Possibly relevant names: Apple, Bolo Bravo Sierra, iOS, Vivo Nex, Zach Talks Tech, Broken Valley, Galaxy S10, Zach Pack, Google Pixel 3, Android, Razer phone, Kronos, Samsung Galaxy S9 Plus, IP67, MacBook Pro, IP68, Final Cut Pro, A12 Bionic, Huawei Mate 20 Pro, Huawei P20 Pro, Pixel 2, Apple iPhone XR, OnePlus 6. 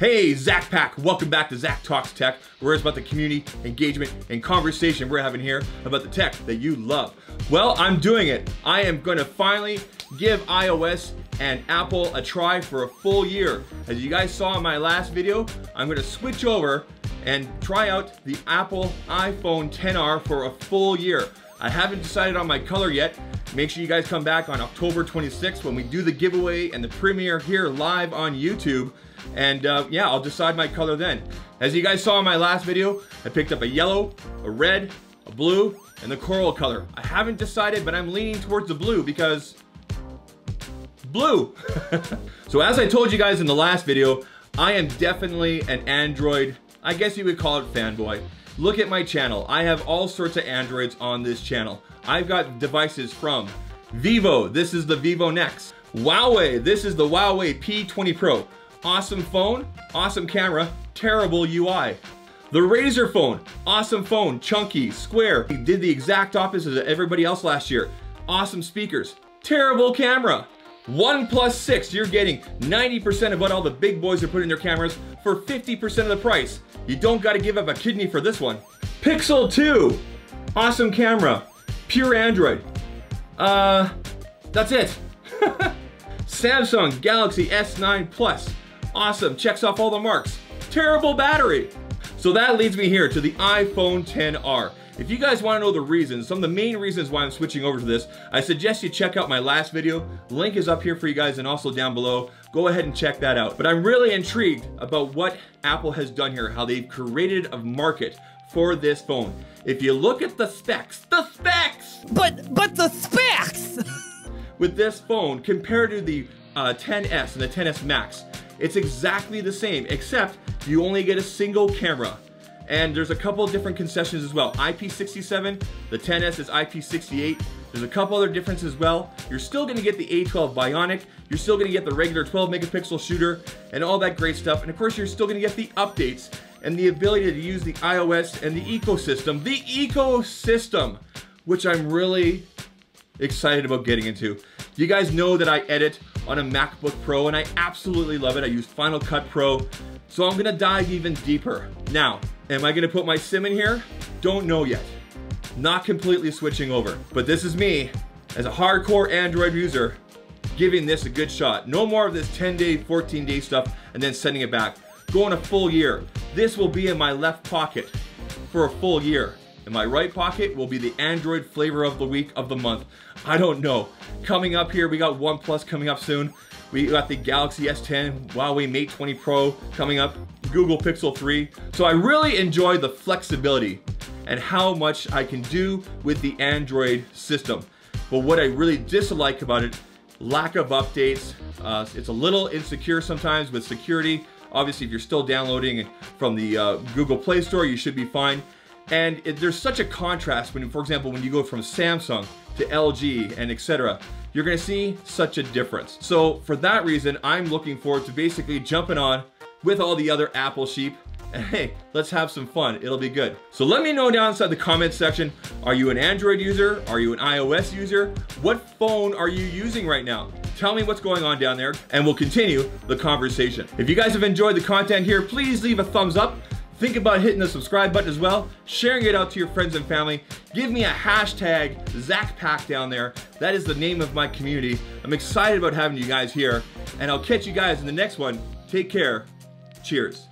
Hey, Zach Pack, welcome back to Zach Talks Tech, where it's about the community, engagement, and conversation we're having here about the tech that you love. Well, I'm doing it. I am gonna finally give iOS and Apple a try for a full year. As you guys saw in my last video, I'm gonna switch over and try out the Apple iPhone XR for a full year. I haven't decided on my color yet. Make sure you guys come back on October 26th when we do the giveaway and the premiere here live on YouTube. And yeah, I'll decide my color then. As you guys saw in my last video, I picked up a yellow, a red, a blue, and the coral color. I haven't decided, but I'm leaning towards the blue because blue. So as I told you guys in the last video, I am definitely an Android, I guess you would call it fanboy. Look at my channel. I have all sorts of Androids on this channel. I've got devices from Vivo. This is the Vivo Nex. Huawei. This is the Huawei P20 Pro. Awesome phone, awesome camera, terrible UI. The Razer phone, awesome phone, chunky, square. He did the exact opposite of everybody else last year. Awesome speakers, terrible camera. OnePlus 6, you're getting 90% of what all the big boys are putting in their cameras for 50% of the price. You don't gotta give up a kidney for this one. Pixel 2, awesome camera, pure Android. That's it. Samsung Galaxy S9 Plus. Awesome, checks off all the marks. Terrible battery. So that leads me here to the iPhone XR. If you guys want to know the reasons, some of the main reasons why I'm switching over to this, I suggest you check out my last video. Link is up here for you guys and also down below. Go ahead and check that out. But I'm really intrigued about what Apple has done here, how they've created a market for this phone. If you look at the specs! But the specs! With this phone compared to the XS and the XS Max, it's exactly the same, except you only get a single camera. And there's a couple of different concessions as well. IP67, the XS is IP68. There's a couple other differences as well. You're still gonna get the A12 Bionic, you're still gonna get the regular 12 megapixel shooter and all that great stuff. And of course, you're still gonna get the updates and the ability to use the iOS and the ecosystem, which I'm really excited about getting into. You guys know that I edit on a MacBook Pro and I absolutely love it. I use Final Cut Pro. So I'm gonna dive even deeper. Now, am I gonna put my SIM in here? Don't know yet. Not completely switching over, but this is me as a hardcore Android user giving this a good shot. No more of this 10-day, 14-day stuff and then sending it back. Going a full year. This will be in my left pocket for a full year. In my right pocket will be the Android flavor of the week, of the month. I don't know. Coming up here, we got OnePlus coming up soon. We got the Galaxy S10, Huawei Mate 20 Pro coming up, Google Pixel 3. So I really enjoy the flexibility and how much I can do with the Android system. But what I really dislike about it, lack of updates. It's a little insecure sometimes with security. Obviously, if you're still downloading from the Google Play Store, you should be fine. And there's such a contrast when, for example, when you go from Samsung to LG and etc., you're gonna see such a difference. So for that reason, I'm looking forward to basically jumping on with all the other Apple sheep. And hey, let's have some fun, it'll be good. So let me know down inside the comments section, are you an Android user? Are you an iOS user? What phone are you using right now? Tell me what's going on down there and we'll continue the conversation. If you guys have enjoyed the content here, please leave a thumbs up. Think about hitting the subscribe button as well, sharing it out to your friends and family. Give me a hashtag ZachPack down there. That is the name of my community. I'm excited about having you guys here, and I'll catch you guys in the next one. Take care. Cheers.